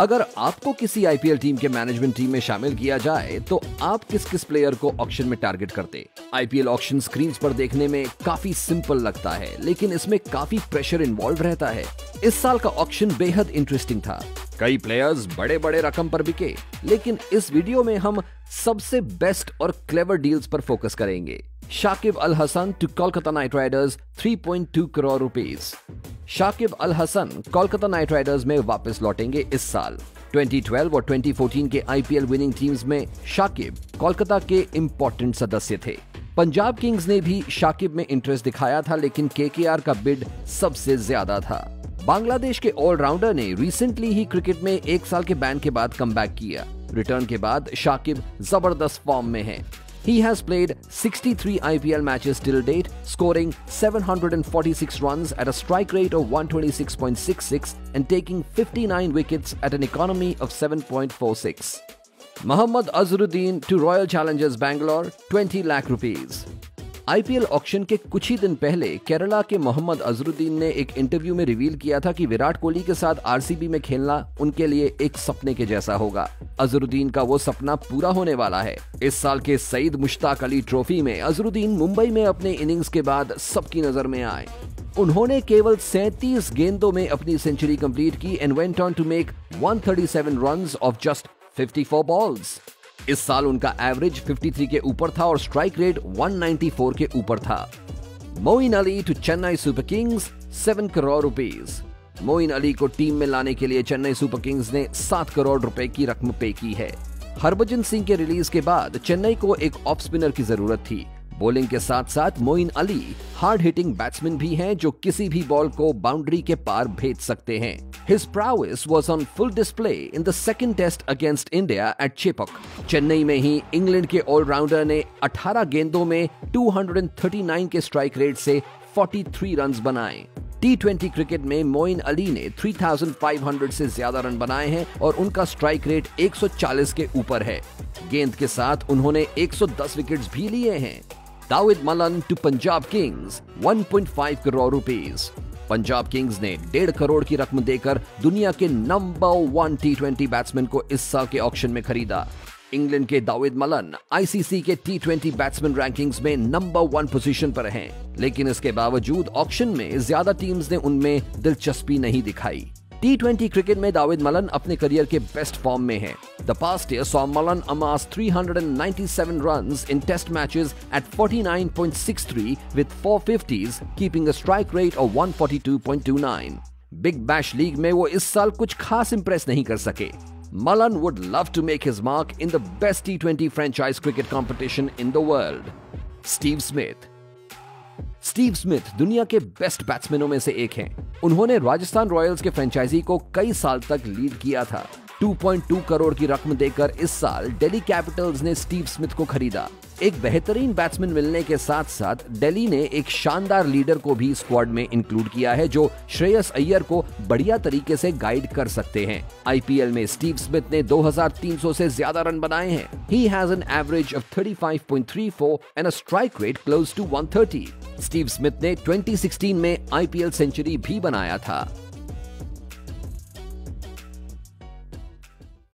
अगर आपको किसी आईपीएल टीम के मैनेजमेंट टीम में शामिल किया जाए तो आप किस किस प्लेयर को ऑक्शन में टारगेट करते? आईपीएल ऑक्शन स्क्रीन पर देखने में काफी सिंपल लगता है, लेकिन इसमें काफी प्रेशर इन्वॉल्व रहता है। इस साल का ऑक्शन बेहद इंटरेस्टिंग था, कई प्लेयर्स बड़े बड़े रकम पर बिके, लेकिन इस वीडियो में हम सबसे बेस्ट और क्लेवर डील्स पर फोकस करेंगे। Shakib Al Hasan to Kolkata Knight Riders 3.2 crore rupees. Shakib Al Hasan Kolkata Knight Riders में वापस लौटेंगे इस साल। 2012 और 2014 के आईपीएल विनिंग टीम्स में शाकिब कोलकाता के इम्पोर्टेंट सदस्य थे। पंजाब किंग्स ने भी शाकिब में इंटरेस्ट दिखाया था, लेकिन केकेआर का बिड सबसे ज्यादा था। बांग्लादेश के ऑलराउंडर ने रिसेंटली ही क्रिकेट में एक साल के बैन के बाद कमबैक किया। रिटर्न के बाद शाकिब जबरदस्त फॉर्म में है। He has played 63 IPL matches till date, scoring 746 runs at a strike rate of 126.66 and taking 59 wickets at an economy of 7.46. Mohammad Azharuddeen to Royal Challengers Bangalore 20 lakh rupees. IPL auction के कुछ ही दिन पहले केरला के मोहम्मद अजहरुद्दीन ने एक interview में reveal किया था कि विराट कोहली के साथ आरसीबी में खेलना उनके लिए एक सपने के जैसा होगा। अजहरुद्दीन का वो सपना पूरा होने वाला है। इस साल के सईद मुश्ताक अली ट्रॉफी में अजहरुद्दीन मुंबई में अपने इनिंग्स के बाद सबकी नजर में आए। उन्होंने केवल 37 गेंदों में अपनी सेंचुरी कंप्लीट की and went on to make 137 runs of just 54 balls. इस साल उनका एवरेज 53 के ऊपर था और स्ट्राइक रेट 194 के ऊपर था। Moin Ali to Chennai Super Kings 7 crore rupees. Moin Ali को टीम में लाने के लिए चेन्नई सुपर किंग्स ने 7 करोड़ रुपए की रकम पे की है। हरभजन सिंह के रिलीज के बाद चेन्नई को एक ऑफ स्पिनर की जरूरत थी। बॉलिंग के साथ साथ Moin Ali hard hitting batsman भी हैं जो किसी भी बॉल को बाउंड्री के पार भेज सकते हैं। His prowess was on full display in the second test against India at Chepauk. Chennai में ही इंग्लैंड के ऑलराउंडर ने 18 गेंदों में 239 के स्ट्राइक रेट से 43 रन्स बनाए। T20 क्रिकेट में मोइन अली ने 3500 से ज्यादा रन बनाए हैं और उनका स्ट्राइक रेट 140 के ऊपर है। गेंद के साथ उन्होंने 110 विकेट्स भी लिए हैं। Dawid Malan to Punjab Kings 1.5 crore rupees. Punjab Kings ने 1.5 करोड़ की रकम देकर दुनिया के नंबर 1 T20 बैट्समैन को इस साल के ऑक्शन में खरीदा। इंग्लैंड के दाविद मलन आईसीसी के T20 बैट्समैन रैंकिंग्स में नंबर 1 पोजीशन पर हैं, लेकिन इसके बावजूद ऑक्शन में ज्यादा टीम्स ने उनमें दिलचस्पी नहीं दिखाई। T20 क्रिकेट में दाविद मलन अपने करियर के बेस्ट फॉर्म में है। The past year saw Malan amass 397 runs in Test matches at 49.63 with 450s, keeping a strike rate of 142.29. Big Bash League में वो इस साल कुछ खास इम्प्रेस नहीं कर सके। Malan would love to make his mark in the best T20 franchise cricket competition in the world. Steve Smith. Steve Smith दुनिया के बेस्ट बैट्समैनों में से एक हैं। उन्होंने राजस्थान रॉयल्स के फ्रेंचाइजी को कई साल तक लीड किया था। 2.2 करोड़ की रकम देकर इस साल दिल्ली कैपिटल्स ने स्टीव स्मिथ को खरीदा। एक बेहतरीन बैट्समैन मिलने के साथ साथ दिल्ली ने एक शानदार लीडर को भी स्क्वाड में इंक्लूड किया है जो श्रेयस अय्यर को बढ़िया तरीके से गाइड कर सकते हैं। आईपीएल में स्टीव स्मिथ ने 2300 से ज्यादा रन बनाए हैं। He has an average of 35.34 and a strike rate close to 130. Steve Smith ने 2016 में आईपीएल सेंचुरी भी बनाया था।